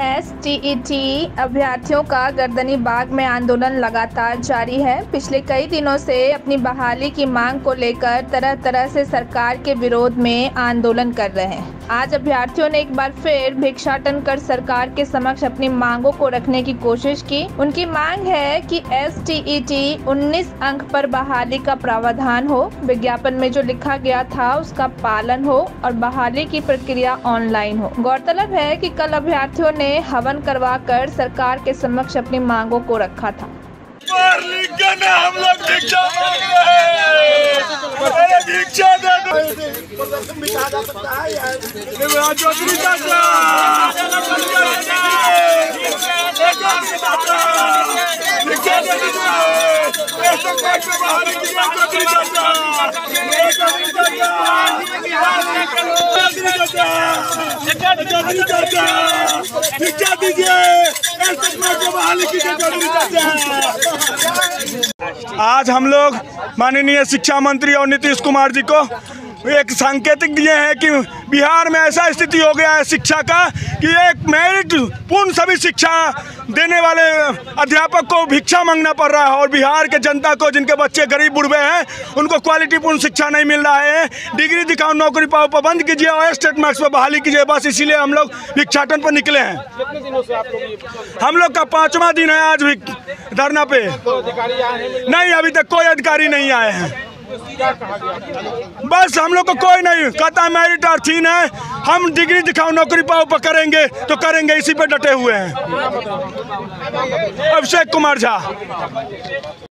STET अभ्यर्थियों का गर्दनीबाग में आंदोलन लगातार जारी है। पिछले कई दिनों से अपनी बहाली की मांग को लेकर तरह तरह से सरकार के विरोध में आंदोलन कर रहे हैं। आज अभ्यर्थियों ने एक बार फिर भिक्षाटन कर सरकार के समक्ष अपनी मांगों को रखने की कोशिश की। उनकी मांग है कि STET 19 अंक पर बहाली का प्रावधान हो, विज्ञापन में जो लिखा गया था उसका पालन हो और बहाली की प्रक्रिया ऑनलाइन हो। गौरतलब है कि कल अभ्यर्थियों ने हवन करवाकर सरकार के समक्ष अपनी मांगों को रखा था। हम लोग भिक्षा मांग रहे हैं, भिक्षा दे दो। आज हम लोग माननीय शिक्षा मंत्री और नीतीश कुमार जी को एक सांकेतिक दिए हैं कि बिहार में ऐसा स्थिति हो गया है शिक्षा का कि एक मेरिट पूर्ण सभी शिक्षा देने वाले अध्यापक को भिक्षा मांगना पड़ रहा है और बिहार के जनता को, जिनके बच्चे गरीब बुढ़वे हैं, उनको क्वालिटीपूर्ण शिक्षा नहीं मिल रहा है। डिग्री दिखाओ नौकरी पाओ पर बंद कीजिए और स्टेट मार्क्स पर बहाली कीजिए, बस इसीलिए हम लोग भिक्षाटन पर निकले हैं। कितने दिनों से आप लोग? हम लोग का 5वां दिन है आज भी धरना पे। नहीं, अभी तक कोई अधिकारी नहीं आए हैं। बस हम लोग को कोई नहीं कहता मेरिट और थीन है। हम डिग्री दिखाओ नौकरी पाओ पर करेंगे तो करेंगे, इसी पे डटे हुए हैं। अभिषेक कुमार झा।